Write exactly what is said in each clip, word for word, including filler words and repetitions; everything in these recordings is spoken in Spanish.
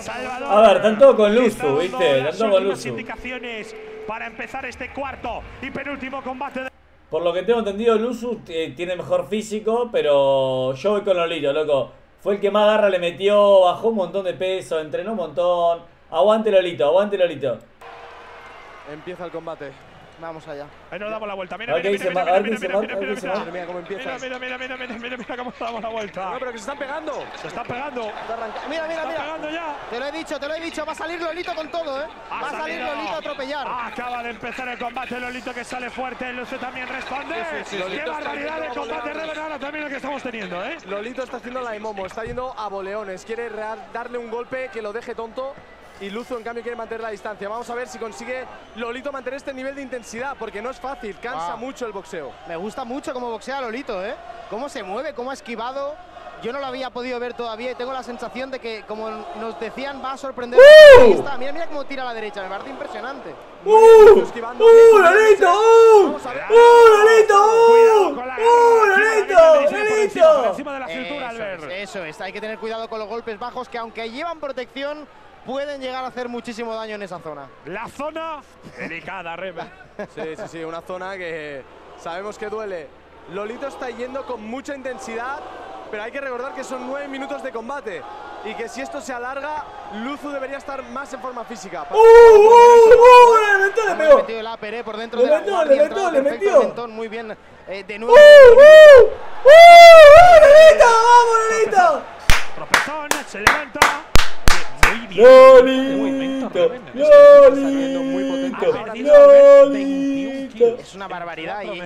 Salvador. A ver, tanto con Luzu, viste, tanto con Luzu. Indicaciones para empezar este cuarto y penúltimo combate de... Por lo que tengo entendido, Luzu tiene mejor físico, pero yo voy con Lolito, loco. Fue el que más garra le metió, bajó un montón de peso, entrenó un montón. Aguante Lolito, aguante Lolito. Empieza el combate. Vamos allá. Ahí nos damos la vuelta. Mira, mira, mira, mira, mira, mira, mira, mira, mira, mira, mira cómo damos la vuelta. No, pero que se están pegando. Se están pegando. Mira, mira, mira. Te lo he dicho, te lo he dicho. Va a salir Lolito con todo, ¿eh? Va a salir Lolito a atropellar. Acaba de empezar el combate. Lolito que sale fuerte. Luzu también responde. Qué barbaridad de combate revelado también lo que estamos teniendo, ¿eh? Lolito está haciendo la de Momo. Está yendo a boleones. Quiere darle un golpe que lo deje tonto. Y Luzu, en cambio, quiere mantener la distancia. Vamos a ver si consigue Lolito mantener este nivel de intensidad, porque no es fácil, cansa wow. mucho el boxeo. Me gusta mucho cómo boxea Lolito, ¿eh? Cómo se mueve, cómo ha esquivado. Yo no lo había podido ver todavía y tengo la sensación de que, como nos decían, va a sorprender. Uh. Mira, mira cómo tira a la derecha, me parece impresionante. ¡Uh! ¡Uh, Lolito! ¡Uh! ¡Uh, Lolito! ¡Uh, Lolito! ¡Lolito! Por encima de la cintura, Albert. Eso es, hay que tener cuidado con los golpes bajos, que aunque llevan protección, pueden llegar a hacer muchísimo daño en esa zona. La zona delicada, Rebe. Sí, sí, sí, una zona que sabemos que duele. Lolito está yendo con mucha intensidad, pero hay que recordar que son nueve minutos de combate y que si esto se alarga, Luzu debería estar más en forma física. ¡Uh, uh, uh! Le metió por dentro. Le metió, le metió, le metió. Muy bien, eh, de nuevo. ¡Uh, uh! ¡Uh, Lolito! ¡Vamos, Lolito! Tropezón, se levanta. Lolito, Lolito, Lolito. Es una barbaridad y,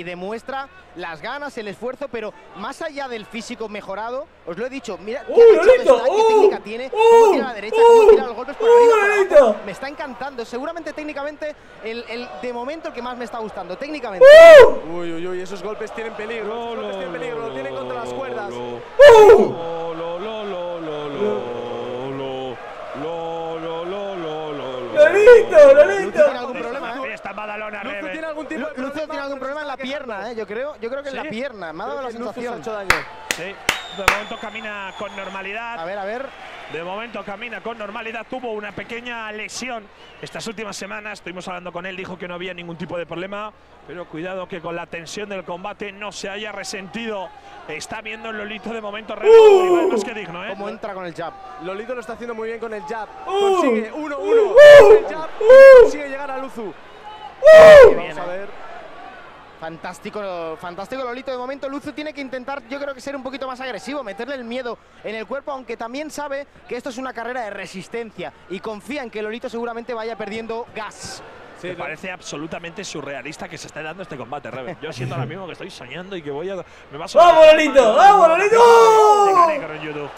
y demuestra las ganas, el esfuerzo, pero más allá del físico mejorado, os lo he dicho, mira qué, uh, Lolito, qué uh, técnica tiene, cómo uh, tira a la derecha, uh, cómo tira los golpes por uh, arriba. Me está encantando, seguramente técnicamente el, el de momento el que más me está gustando, técnicamente. Uh, uy, uy, uy, esos golpes tienen peligro, los golpes tienen peligro, lo tienen contra las cuerdas. Lolito, Lolito. ¿Tiene algún problema, eh? Luzu tiene algún tipo de problema. Luzu tiene algún problema en la pierna, eh. Yo creo, yo creo que en la pierna. Me ha dado la sensación. Luzu se ha hecho daño. Sí. De momento camina con normalidad. A ver, a ver. De momento camina con normalidad. Tuvo una pequeña lesión estas últimas semanas. Estuvimos hablando con él. Dijo que no había ningún tipo de problema. Pero cuidado que con la tensión del combate no se haya resentido. Está viendo el Lolito de momento. Uh, más que digno, ¿eh? Como entra con el jab. Lolito lo está haciendo muy bien con el jab. Uh, consigue uno uno. Uno, uno, uh, el jab. Uh, consigue llegar a Luzu. Uh, Vamos a ver. Fantástico, fantástico Lolito de momento. Luzu tiene que intentar, yo creo que ser un poquito más agresivo, meterle el miedo en el cuerpo, aunque también sabe que esto es una carrera de resistencia y confía en que Lolito seguramente vaya perdiendo gas. Sí, me parece absolutamente surrealista que se esté dando este combate, Rebe. Yo siento ahora mismo que estoy soñando y que voy a… Me va a sonar. ¡Vamos, Lolito! ¡Vamos, Lolito!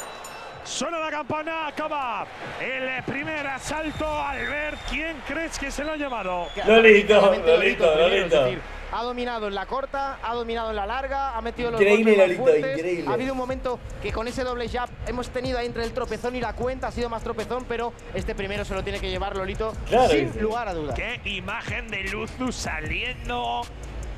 Suena la campana, acaba el primer asalto. Albert, ¿quién crees que se lo ha llevado? Lolito, Lolito, Lolito. Lolito. Decir, ha dominado en la corta, ha dominado en la larga, ha metido los increíble, golpes Lolito, fuertes. Increíble. Ha habido un momento que con ese doble jab hemos tenido ahí entre el tropezón y la cuenta, ha sido más tropezón, pero este primero se lo tiene que llevar Lolito, claro, sin sí. lugar a dudas. Qué imagen de Luzu saliendo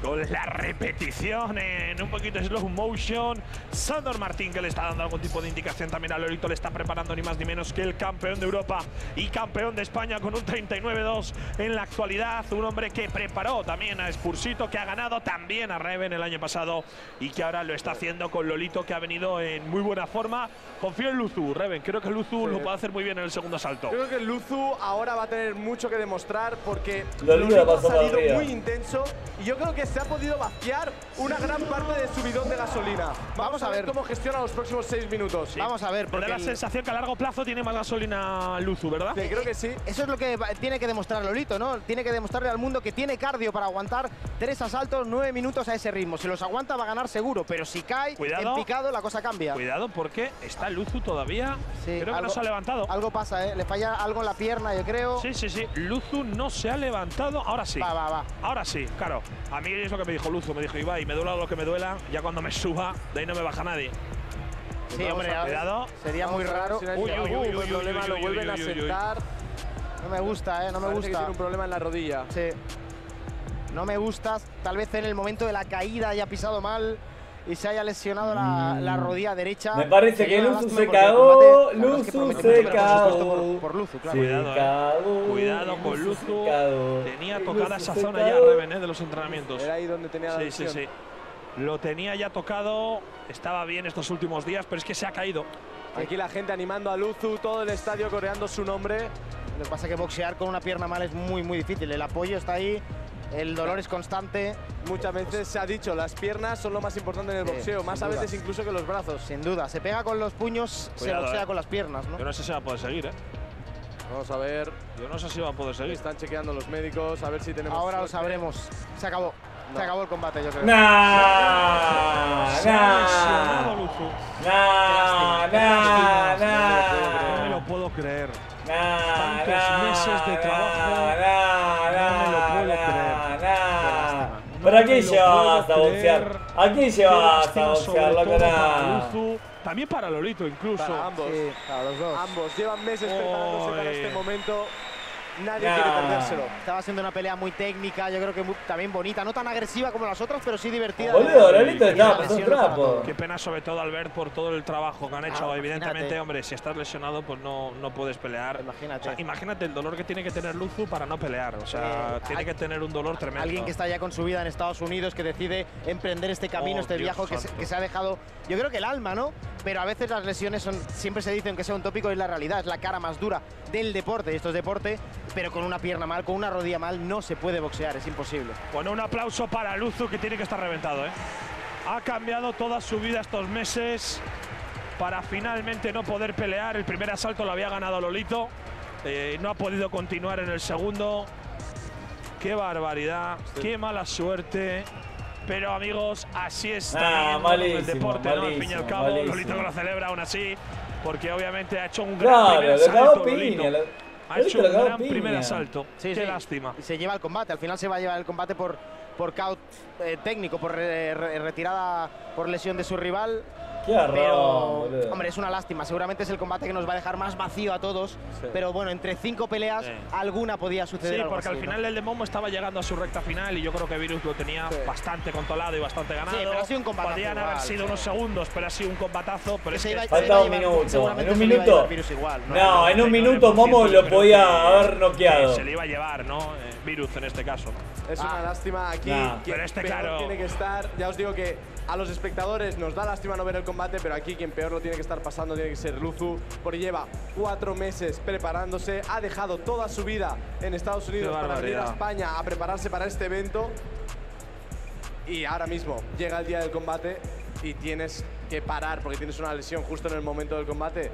con la repetición en un poquito de slow motion. Sandor Martín, que le está dando algún tipo de indicación también a Lolito, le está preparando ni más ni menos que el campeón de Europa y campeón de España con un treinta y nueve dos en la actualidad. Un hombre que preparó también a Spursito, que ha ganado también a Reven el año pasado y que ahora lo está haciendo con Lolito, que ha venido en muy buena forma. Confío en Luzu, Reven. Creo que Luzu sí. lo puede hacer muy bien en el segundo asalto. Creo que Luzu ahora va a tener mucho que demostrar porque Lolito ha salido muy intenso y yo creo que se ha podido vaciar una gran parte de su bidón de gasolina. Vamos, Vamos a, ver. a ver cómo gestiona los próximos seis minutos. Sí. Vamos a ver. Porque da la el... sensación que a largo plazo tiene más gasolina Luzu, ¿verdad? Sí, creo que sí. Eso es lo que tiene que demostrar Lolito, ¿no? Tiene que demostrarle al mundo que tiene cardio para aguantar tres asaltos, nueve minutos a ese ritmo. Si los aguanta va a ganar seguro, pero si cae Cuidado. en picado la cosa cambia. Cuidado porque está Luzu todavía. Sí, creo algo, que no se ha levantado. Algo pasa, ¿eh? Le falla algo en la pierna, yo creo. Sí, sí, sí. Luzu no se ha levantado. Ahora sí. Va, va, va. Ahora sí, claro. A mí es lo que me dijo Luzu, me dijo Ibai, me duela lo que me duela, ya cuando me suba, de ahí no me baja nadie. Pues sí, hombre, cuidado. Sería muy raro. Uy, uy, uy, uy, uy, problema, uy, uy, lo vuelven uy, uy, a sentar. No me gusta, eh, no me Parece gusta. Que tiene un problema en la rodilla. Sí. No me gusta, tal vez en el momento de la caída haya pisado mal. y se haya lesionado la, la rodilla derecha. Me parece que Luzu se cagó. Luzu se cagó. Cuidado con Luzu. Tenía tocada esa zona ya, Revené, de los entrenamientos. Era ahí donde tenía la lesión. Sí, sí, sí. Lo tenía ya tocado. Estaba bien estos últimos días, pero es que se ha caído. Aquí la gente animando a Luzu, todo el estadio coreando su nombre. Lo que pasa es que boxear con una pierna mal es muy, muy difícil. El apoyo está ahí. El dolor es constante. Muchas veces se ha dicho, las piernas son lo más importante en el boxeo, sí, más a veces duda. incluso que los brazos. Sin duda, se pega con los puños, Cuidado, se boxea eh. con las piernas, ¿no? Yo no sé si va a poder seguir, ¿eh? Vamos a ver. Yo no sé si va a poder seguir. Están chequeando los médicos, a ver si tenemos... Ahora suerte. Lo sabremos. Se acabó. No. Se acabó el combate, yo creo. ¡Nah! ¡Nah! ¡Nah! ¡Nah! ¡Nah! ¡Nah! No me lo puedo creer. ¡Nah! Tantos meses de trabajo. Pero aquí se va hasta boxear. Aquí se va hasta boxear, la cara. También para Lolito, incluso. Para ambos. Sí, para los dos. Ambos llevan meses Oy. preparándose para este momento. Nadie nah. quiere perdérselo. Estaba siendo una pelea muy técnica, yo creo que muy, también bonita. No tan agresiva como las otras, pero sí divertida. Boludo, Lolito está pasando un trapo. Qué pena, sobre todo, Albert, por todo el trabajo que han hecho. Ah, Evidentemente, imagínate. hombre, si estás lesionado, pues no, no puedes pelear. Imagínate. O sea, imagínate el dolor que tiene que tener Luzu para no pelear. O sea, eh, tiene hay, que tener un dolor tremendo. Alguien que está ya con su vida en Estados Unidos, que decide emprender este camino, oh, este Dios viaje que se, que se ha dejado, yo creo que el alma, ¿no? Pero a veces las lesiones son, siempre se dicen que sea un tópico, es la realidad, es la cara más dura del deporte. Esto es deporte, pero con una pierna mal, con una rodilla mal, no se puede boxear, es imposible. Bueno, un aplauso para Luzu, que tiene que estar reventado, ¿eh? Ha cambiado toda su vida estos meses para finalmente no poder pelear. El primer asalto lo había ganado Lolito, eh, no ha podido continuar en el segundo. Qué barbaridad, sí. qué mala suerte. Pero, amigos, así está nah, el deporte, ¿no? Al fin y al cabo, malísimo. Lolito lo celebra aún así, porque obviamente ha hecho un gran claro, primer asalto. Lolito. Lo... Ha Lolito hecho un gran piña. primer asalto. Sí, Qué sí. lástima. Y se lleva el combate. Al final se va a llevar el combate por, por caut eh, técnico, por re, re, retirada por lesión de su rival. Qué arroz, pero, boludo. hombre, es una lástima. Seguramente es el combate que nos va a dejar más vacío a todos. Sí. Pero bueno, entre cinco peleas, sí. alguna podía suceder. Sí, algo porque así, al final ¿no? el de Momo estaba llegando a su recta final y yo creo que Virus lo tenía sí. bastante controlado y bastante ganado. Sí, pero ha sido un combatazo. Podían igual, haber sido sí. unos segundos, pero ha sido un combatazo. Pero se es que falta un minuto. En un minuto. Igual, no, no en un minuto Momo lo podía haber noqueado. Se le iba a llevar, ¿no? Eh, Virus en este caso. Es ah, una lástima aquí. Nah. Pero este claro. tiene que estar. Ya os digo que a los espectadores nos da lástima no ver el combate, pero aquí quien peor lo tiene que estar pasando tiene que ser Luzu, porque lleva cuatro meses preparándose, ha dejado toda su vida en Estados Unidos para venir a España a prepararse para este evento y ahora mismo llega el día del combate y tienes que parar porque tienes una lesión justo en el momento del combate.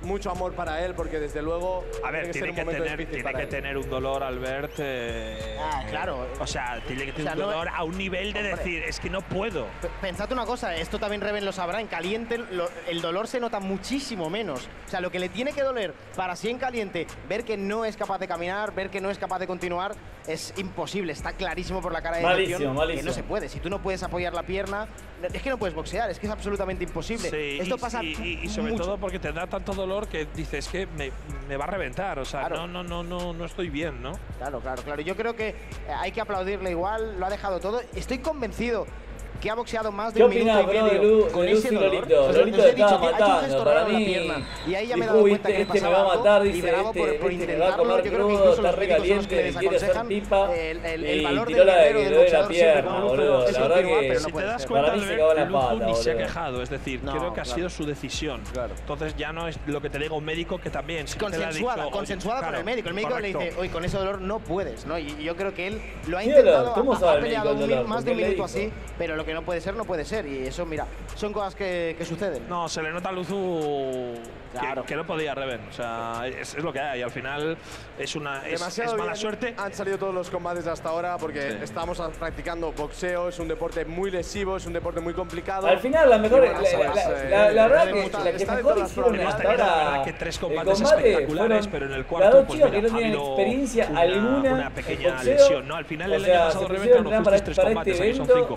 Mucho amor para él, porque desde luego. A ver, tiene que, tiene que, tener, tiene que tener un dolor, Albert. Eh, ah, claro. Eh, o sea, tiene que tener o sea, un dolor no, a un nivel de hombre, decir, es que no puedo. Pensad una cosa, esto también Reven lo sabrá. En caliente, lo, el dolor se nota muchísimo menos. O sea, lo que le tiene que doler para sí en caliente, ver que no es capaz de caminar, ver que no es capaz de continuar, es imposible. Está clarísimo por la cara de la lesión que no se puede. Si tú no puedes apoyar la pierna, es que no puedes boxear, es que es absolutamente imposible. Sí, esto y, pasa. Y, y, y sobre mucho. todo porque te da tanto dolor que dices que me, me va a reventar, o sea, claro. no, no, no, no, no estoy bien, ¿no? Claro, claro, claro. Yo creo que hay que aplaudirle igual, lo ha dejado todo. Estoy convencido que ha boxeado más de un minuto y medio con ese dolor. Lolito está matando, para mí. Y ahí ya me he dado cuenta que este me va a matar, dice este, por intentarlo. Yo creo que incluso los médicos son los que les aconsejan el valor del guerrero del boxeador siempre como Luzu es continuar, pero no puede ser. Para mí se acaba la pata, ni se ha quejado, es decir, creo que ha sido su decisión. Entonces ya no es lo que te diga un médico que también se consensuada, consensuada con el médico. El médico le dice, oye, con ese dolor no puedes, ¿no? Y yo creo que él lo ha intentado, ha peleado más de un minuto así, pero lo que no puede ser, no puede ser. Y eso, mira, son cosas que, que suceden. No, se le nota a Luzu claro. que, que no podía, Reven. O sea, es, es lo que hay. Al final es una es, Demasiado es mala suerte. Han salido todos los combates hasta ahora porque sí. estamos practicando boxeo. Es un deporte muy lesivo, es un deporte muy complicado. Al final, la mejor... Bueno, la, la, la, la, la verdad que está, la que está mejor de hicieron hemos hasta tenido, ahora... que tres combates combate espectaculares, pero en el cuarto, pues mira, que no ha tienen experiencia una, alguna una pequeña boxeo, lesión, ¿no? Al final, el o sea, año pasado, Reven, no fuiste tres combates, aquí son cinco.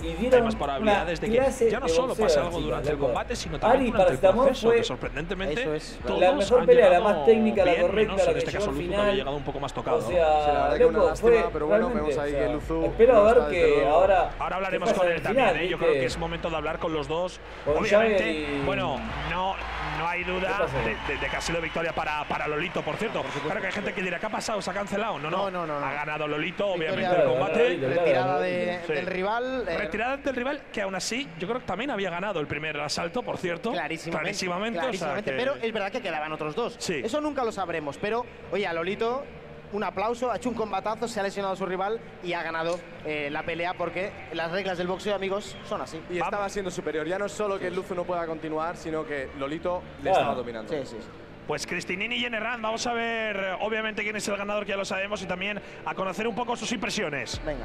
Para habilidades de que ya no solo pasa algo durante el combate, sino también durante el proceso, que sorprendentemente tres. La mejor pelea, la más técnica, la correcta, la que en este caso Lolito ha llegado un poco más tocado. O sea, la verdad que una pero bueno, vemos ahí que Luzu. Espero a ver que ahora ahora hablaremos con él también, yo creo que es momento de hablar con los dos. Obviamente, bueno, no No hay duda de, de, de que ha sido victoria para, para Lolito, por cierto. Por claro que hay gente que dirá, ¿qué ha pasado? ¿Se ha cancelado? No, no, no, no, no. Ha ganado Lolito, victoria, obviamente, el combate. Retirada de, sí. del rival. Eh. Retirada del rival, que aún así, yo creo que también había ganado el primer asalto, por cierto. Clarísimamente. Clarísimamente, clarísimamente o sea, que... pero es verdad que quedaban otros dos. Sí. Eso nunca lo sabremos, pero, oye, a Lolito, un aplauso, ha hecho un combatazo, se ha lesionado a su rival y ha ganado eh, la pelea porque las reglas del boxeo, amigos, son así. Y Vamos. estaba siendo superior. Ya no es solo que el Luzu no pueda continuar, sino que Lolito le bueno. estaba dominando. Sí, sí, sí. Pues Cristinini y Enerrand, vamos a ver obviamente quién es el ganador, que ya lo sabemos, y también a conocer un poco sus impresiones. Venga.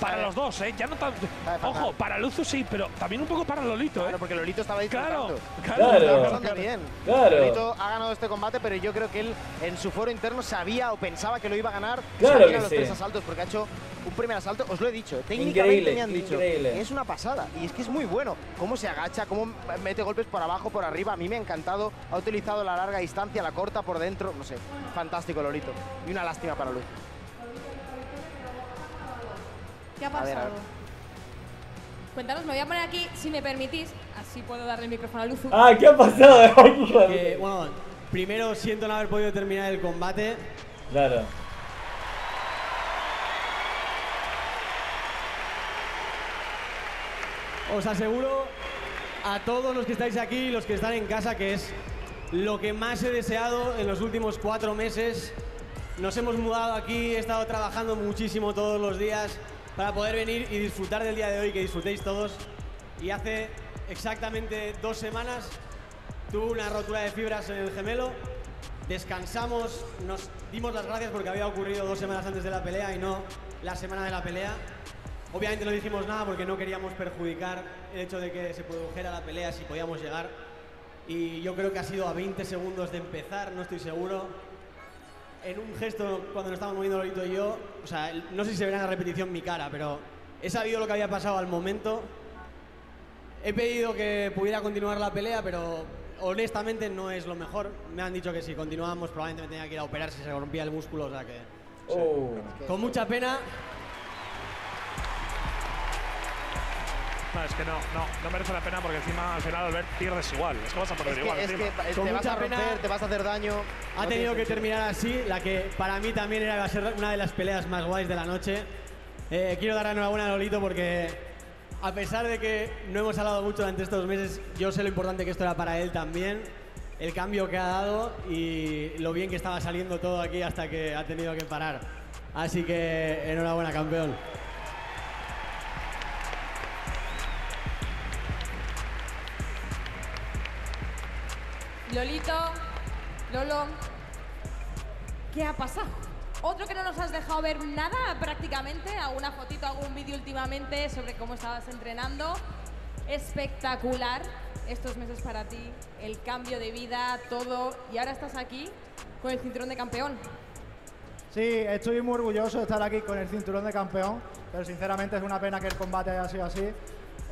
Para los dos, eh. Ya no tan... Ojo, para Luzu sí, pero también un poco para Lolito, eh. Claro, porque Lolito estaba ahí. Claro, claro, claro, claro. Bien. Claro. Lolito ha ganado este combate, pero yo creo que él en su foro interno sabía o pensaba que lo iba a ganar. Claro que sí. Los tres asaltos porque ha hecho un primer asalto, os lo he dicho, técnicamente increíble, me han dicho, increíble. Es una pasada y es que es muy bueno, cómo se agacha, cómo mete golpes por abajo, por arriba, a mí me ha encantado, ha utilizado la larga distancia, la corta por dentro, no sé, fantástico Lolito y una lástima para Luz. ¿Qué ha pasado? A ver, a ver. Cuéntanos, me voy a poner aquí, si me permitís, así puedo darle el micrófono a Luzu. Ah, ¿qué ha pasado? Porque, bueno, primero siento no haber podido terminar el combate. Claro. Os aseguro a todos los que estáis aquí y los que están en casa que es lo que más he deseado en los últimos cuatro meses. Nos hemos mudado aquí, he estado trabajando muchísimo todos los días para poder venir y disfrutar del día de hoy, que disfrutéis todos. Y hace exactamente dos semanas tuve una rotura de fibras en el gemelo. Descansamos, nos dimos las gracias porque había ocurrido dos semanas antes de la pelea y no la semana de la pelea. Obviamente no dijimos nada porque no queríamos perjudicar el hecho de que se produjera la pelea si podíamos llegar. Y yo creo que ha sido a veinte segundos de empezar, no estoy seguro. En un gesto, cuando nos estábamos moviendo Lolito y yo, o sea, no sé si se verá en la repetición mi cara, pero he sabido lo que había pasado al momento. He pedido que pudiera continuar la pelea, pero honestamente no es lo mejor. Me han dicho que si continuábamos probablemente me tenía que ir a operar si se rompía el músculo, o sea que... Oh. Sí. Con mucha pena... No, es que no, no, no merece la pena porque encima al final Albert pierdes igual. Es que vas a perder es que, igual. Es que, es Con te mucha vas a romper, pena, te vas a hacer daño. Ha no tenido que terminar así, la que para mí también era, iba a ser una de las peleas más guays de la noche. Eh, quiero dar enhorabuena a Lolito porque, a pesar de que no hemos hablado mucho durante estos meses, yo sé lo importante que esto era para él también, el cambio que ha dado y lo bien que estaba saliendo todo aquí hasta que ha tenido que parar. Así que enhorabuena, campeón. Lolito, Lolo, ¿qué ha pasado? Otro que no nos has dejado ver nada prácticamente, alguna fotito, algún vídeo últimamente sobre cómo estabas entrenando. Espectacular estos meses para ti, el cambio de vida, todo, y ahora estás aquí con el cinturón de campeón. Sí, estoy muy orgulloso de estar aquí con el cinturón de campeón, pero sinceramente es una pena que el combate haya sido así.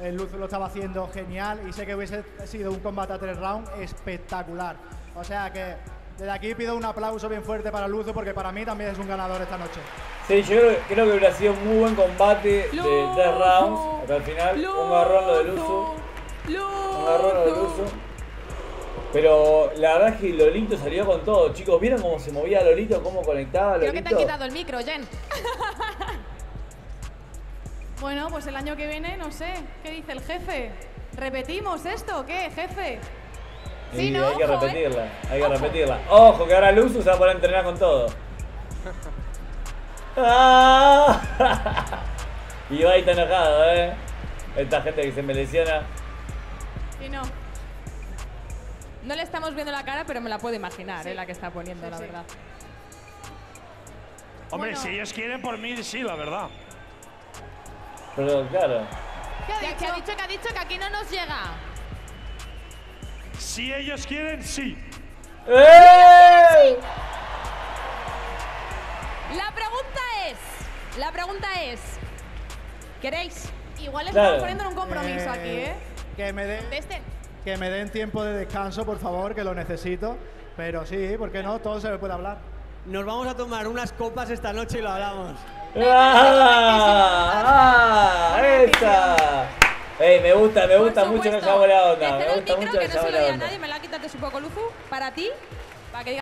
El Luzu lo estaba haciendo genial y sé que hubiese sido un combate a tres rounds espectacular. O sea que desde aquí pido un aplauso bien fuerte para Luzu porque para mí también es un ganador esta noche. Sí, yo creo, creo que hubiera sido un muy buen combate Luzu, de tres rounds. Hasta el final, Luzu, un garrón lo de Luzu. Luzu. Un garrón lo de Luzu. Pero la verdad es que Lolito salió con todo, chicos. ¿Vieron cómo se movía Lolito? ¿Cómo conectaba Lolito? Creo que te han quitado el micro, Jen. Bueno, pues el año que viene, no sé, ¿qué dice el jefe? ¿Repetimos esto o qué, jefe? Sí, y ¿no? Hay que Ojo, repetirla, eh. hay que Ojo. repetirla. Ojo, que ahora Luzu se va a poder entrenar con todo. Y va ahí está enojado, ¿eh? Esta gente que se me lesiona. Y no. No le estamos viendo la cara, pero me la puedo imaginar, sí. eh, la que está poniendo, sí, la sí. verdad. Hombre, bueno. si ellos quieren, por mí sí, la verdad. Pero claro. ¿Qué ha dicho? ¿Qué ha dicho? ¿Qué ha dicho? Que aquí no nos llega. Si ellos quieren, sí. ¡Eh! La pregunta es, la pregunta es, ¿queréis? Igual estamos claro. poniendo un compromiso eh, aquí, ¿eh? Que me den, que me den tiempo de descanso, por favor, que lo necesito. Pero sí, ¿por qué no? Todo se le puede hablar. Nos vamos a tomar unas copas esta noche y lo hablamos. ¡Ah! ¡Esta! Ey, me gusta, me gusta mucho que se haga la onda. Me gusta mucho que se haga la onda. Creo que no se lo diga a nadie, me la ha quitado de su poco lujo. Para ti, para que digas.